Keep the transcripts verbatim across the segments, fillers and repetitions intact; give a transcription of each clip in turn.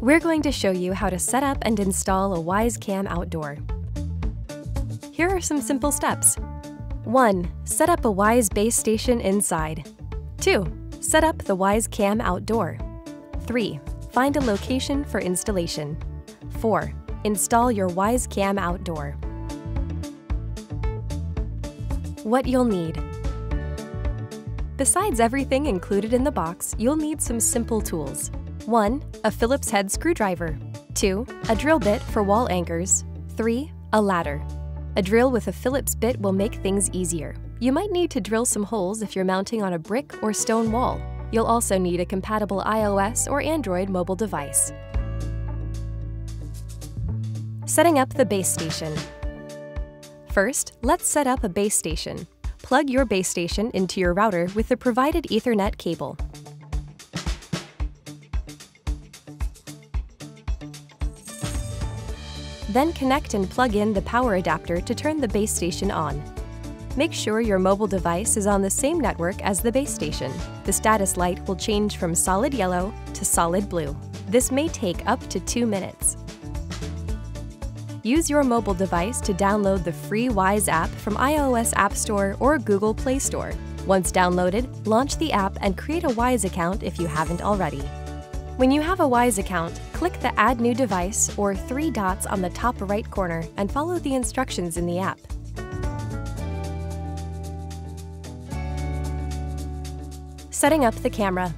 We're going to show you how to set up and install a Wyze Cam Outdoor. Here are some simple steps. one. Set up a Wyze base station inside. two. Set up the Wyze Cam Outdoor. three. Find a location for installation. four. Install your Wyze Cam Outdoor. What you'll need. Besides everything included in the box, you'll need some simple tools. one. A Phillips head screwdriver. two. A drill bit for wall anchors. three. A ladder. A drill with a Phillips bit will make things easier. You might need to drill some holes if you're mounting on a brick or stone wall. You'll also need a compatible iOS or Android mobile device. Setting up the base station. First, let's set up a base station. Plug your base station into your router with the provided Ethernet cable. Then connect and plug in the power adapter to turn the base station on. Make sure your mobile device is on the same network as the base station. The status light will change from solid yellow to solid blue. This may take up to two minutes. Use your mobile device to download the free Wyze app from iOS App Store or Google Play Store. Once downloaded, launch the app and create a Wyze account if you haven't already. When you have a Wyze account, click the Add New Device or three dots on the top right corner and follow the instructions in the app. Setting up the camera.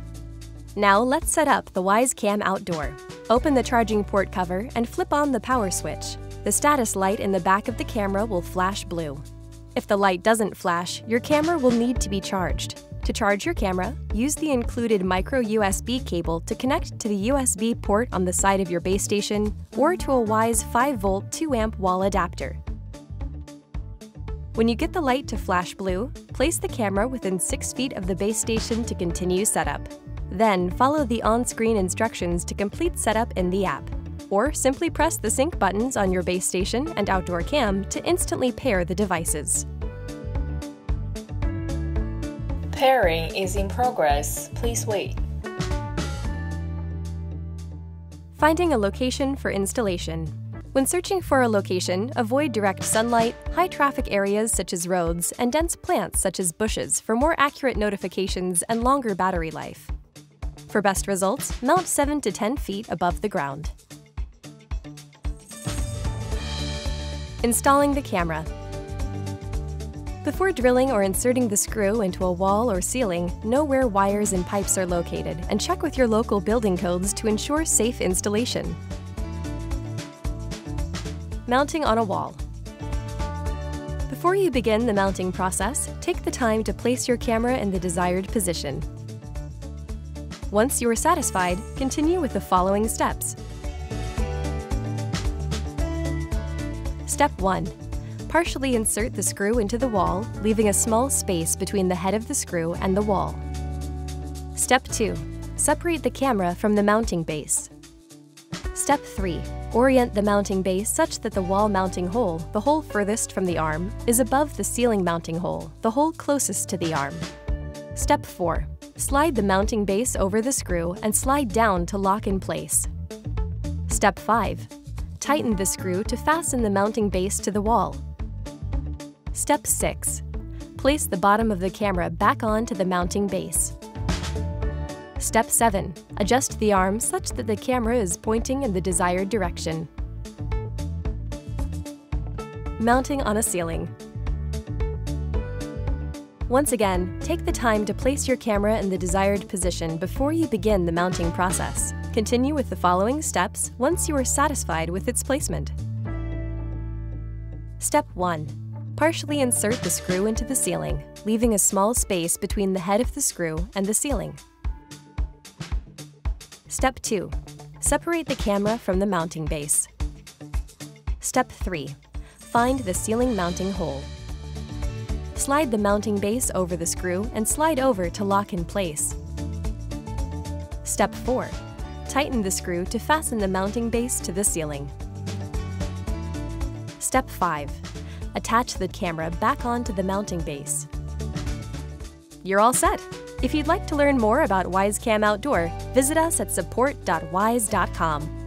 Now let's set up the Wyze Cam Outdoor. Open the charging port cover and flip on the power switch. The status light in the back of the camera will flash blue. If the light doesn't flash, your camera will need to be charged. To charge your camera, use the included micro U S B cable to connect to the U S B port on the side of your base station or to a Wyze five volt two amp wall adapter. When you get the light to flash blue, place the camera within six feet of the base station to continue setup. Then follow the on-screen instructions to complete setup in the app, or simply press the sync buttons on your base station and outdoor cam to instantly pair the devices. Pairing is in progress. Please wait. Finding a location for installation. When searching for a location, avoid direct sunlight, high traffic areas such as roads, and dense plants such as bushes for more accurate notifications and longer battery life. For best results, mount seven to ten feet above the ground. Installing the camera. Before drilling or inserting the screw into a wall or ceiling, know where wires and pipes are located and check with your local building codes to ensure safe installation. Mounting on a wall. Before you begin the mounting process, take the time to place your camera in the desired position. Once you are satisfied, continue with the following steps. Step one. Partially insert the screw into the wall, leaving a small space between the head of the screw and the wall. Step two. Separate the camera from the mounting base. Step three. Orient the mounting base such that the wall mounting hole, the hole furthest from the arm, is above the ceiling mounting hole, the hole closest to the arm. Step four. Slide the mounting base over the screw and slide down to lock in place. Step five. Tighten the screw to fasten the mounting base to the wall. Step six. Place the bottom of the camera back onto the mounting base. Step seven. Adjust the arm such that the camera is pointing in the desired direction. Mounting on a ceiling. Once again, take the time to place your camera in the desired position before you begin the mounting process. Continue with the following steps once you are satisfied with its placement. Step one. Partially insert the screw into the ceiling, leaving a small space between the head of the screw and the ceiling. Step two. Separate the camera from the mounting base. Step three. Find the ceiling mounting hole. Slide the mounting base over the screw and slide over to lock in place. Step four. Tighten the screw to fasten the mounting base to the ceiling. Step five. Attach the camera back onto the mounting base. You're all set! If you'd like to learn more about Wyze Cam Outdoor, visit us at support dot wyze dot com.